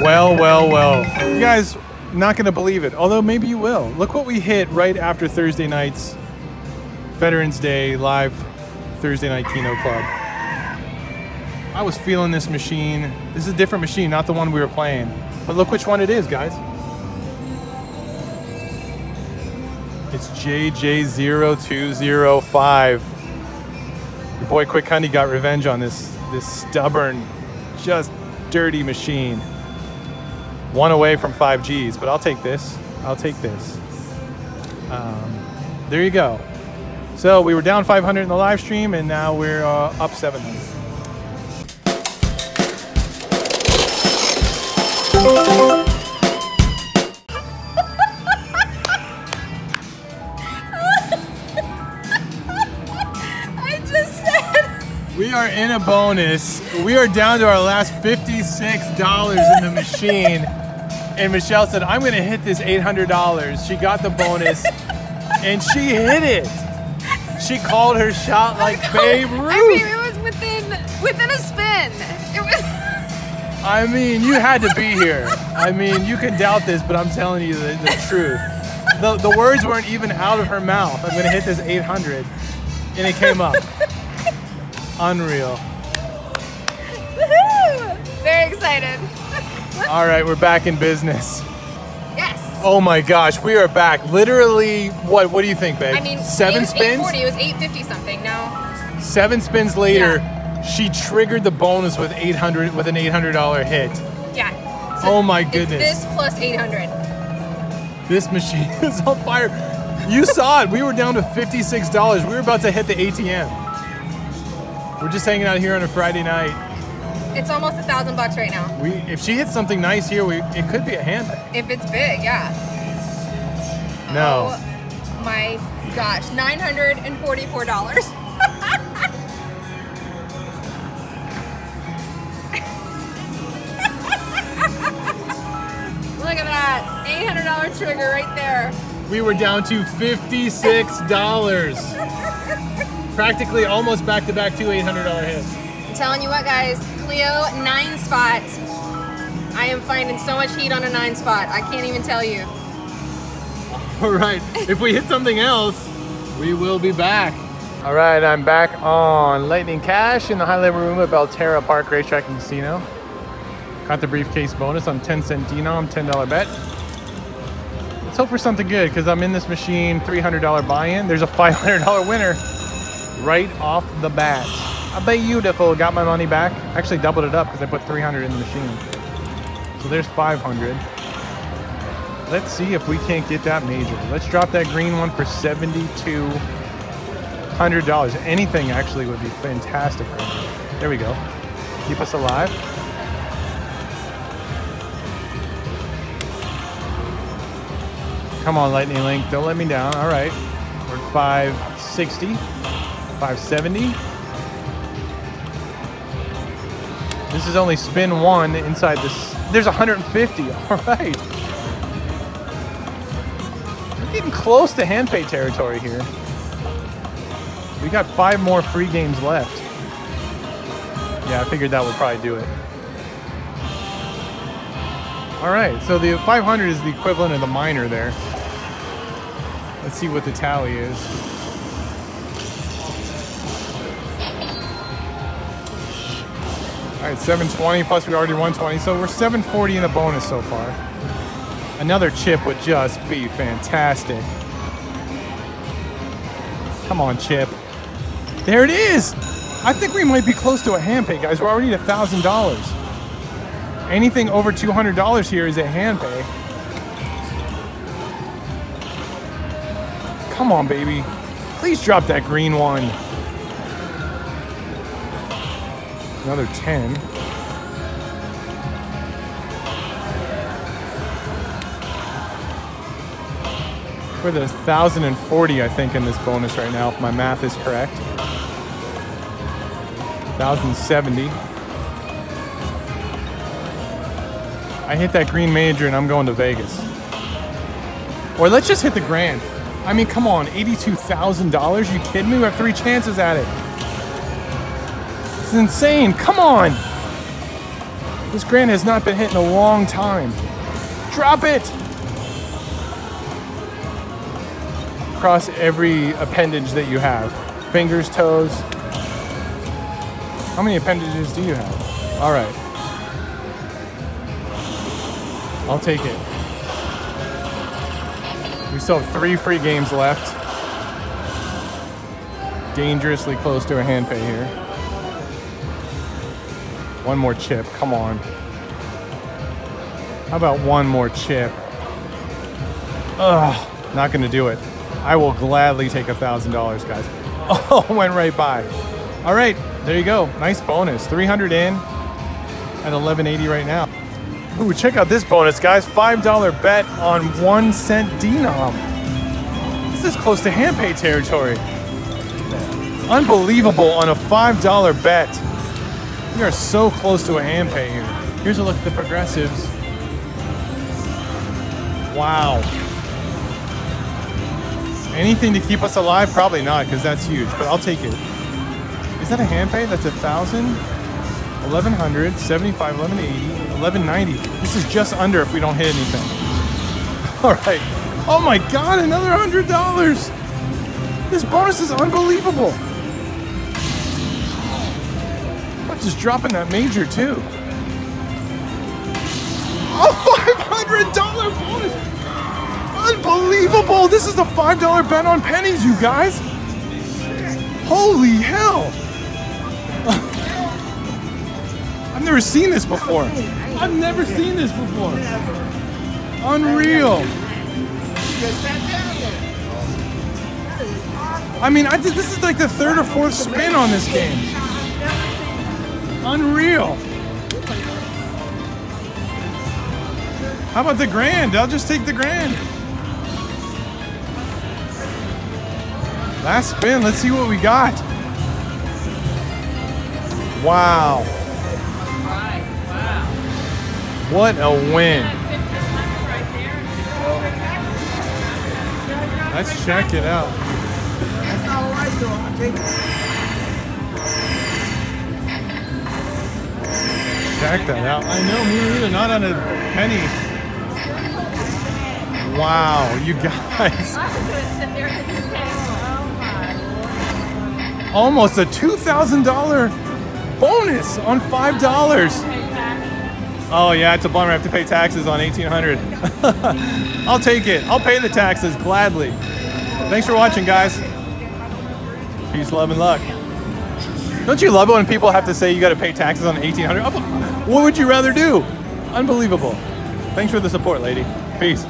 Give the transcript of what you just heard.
Well, well, well. You guys not going to believe it, although maybe you will. Look what we hit right after Thursday night's Veterans Day live Thursday night Kino Club. I was feeling this machine. This is a different machine, not the one we were playing. But look which one it is, guys. It's JJ0205. Your boy Quick Hundy got revenge on this stubborn, just dirty machine. One away from 5Gs, but I'll take this. I'll take this. There you go. So we were down 500 in the live stream, and now we're up 700. We are in a bonus. We are down to our last $56 in the machine. And Michelle said, I'm gonna hit this $800. She got the bonus and she hit it. She called her shot like Babe Ruth. I mean, it was within a spin. It was. I mean, you had to be here. I mean, you can doubt this, but I'm telling you the truth. The words weren't even out of her mouth. I'm gonna hit this 800. And it came up. Unreal. Woohoo! Very excited. All right, we're back in business. Yes. Oh my gosh, we are back. Literally, what do you think, babe? I mean, seven spins? It was 850 something, no? 7 spins later, yeah. She triggered the bonus with an $800 hit. Yeah. So oh my goodness. It's this plus 800. This machine is on fire. You saw it. We were down to $56. We were about to hit the ATM. We're just hanging out here on a Friday night. It's almost $1,000 right now. If she hits something nice here, it could be a hand. If it's big, yeah. No. Oh my gosh, $944. Look at that, $800 trigger right there. We were down to $56. Practically almost back-to-back two $800 hits. I'm telling you what, guys, Cleo, 9 spot. I am finding so much heat on a 9 spot. I can't even tell you. All right, if we hit something else, we will be back. All right, I'm back on Lightning Cash in the high-level room at Belterra Park Racetrack and Casino. Got the briefcase bonus on 10-cent denom, $10 bet. Let's hope for something good, because I'm in this machine, $300 buy-in. There's a $500 winner. Right off the bat. I bet you, Diffle, got my money back. Actually doubled it up because I put 300 in the machine. So there's 500. Let's see if we can't get that major. Let's drop that green one for $7,200. Anything actually would be fantastic. There we go. Keep us alive. Come on, Lightning Link. Don't let me down. All right. We're at 560. 570. This is only spin 1 inside this. There's 150. All right. We're getting close to hand pay territory here. We got 5 more free games left. Yeah, I figured that would probably do it. All right. So the 500 is the equivalent of the minor there. Let's see what the tally is. All right, 720 plus we already 120, so we're 740 in a bonus so far. Another chip would just be fantastic. Come on, chip. There it is. I think we might be close to a hand pay, guys. We're already at $1,000. Anything over $200 here is a hand pay. Come on, baby. Please drop that green one. Another 10. We're at 1,040, I think, in this bonus right now, if my math is correct. 1,070. I hit that green major and I'm going to Vegas. Or let's just hit the grand. I mean, come on, $82,000? You kidding me? We have 3 chances at it. It's insane. Come on. This grand has not been hit in a long time. Drop it! Cross every appendage that you have. Fingers, toes. How many appendages do you have? All right. I'll take it. We still have 3 free games left. Dangerously close to a hand pay here. One more chip, come on. How about one more chip? Ugh, not gonna do it. I will gladly take $1,000, guys. Oh, went right by. All right, there you go, nice bonus. 300 in at 1180 right now. Ooh, check out this bonus, guys. $5 bet on 1 cent denom. This is close to hand pay territory. Unbelievable on a $5 bet. We are so close to a hand pay here. Here's a look at the progressives. Wow. Anything to keep us alive? Probably not, because that's huge, but I'll take it. Is that a hand pay? That's 1,000, 1,100, 75, 1,180, 1,190. This is just under if we don't hit anything. All right. Oh my God, another $100. This bonus is unbelievable. I'm just dropping that major too. A $500 bonus! Unbelievable! This is a $5 bet on pennies, you guys! Holy hell! I've never seen this before. I've never seen this before. Unreal. I mean, this is like the 3rd or 4th spin on this game. Unreal. How about the grand? I'll just take the grand. Last spin, let's see what we got. Wow. What a win. Let's check it out. Check that out. I know, we really not on a penny. Wow, you guys. Almost a $2,000 bonus on $5. Oh yeah, it's a bummer. I have to pay taxes on $1,800. I'll take it. I'll pay the taxes gladly. Thanks for watching, guys. Peace, love, and luck. Don't you love it when people have to say you got to pay taxes on $1,800? What would you rather do? Unbelievable. Thanks for the support, lady. Peace.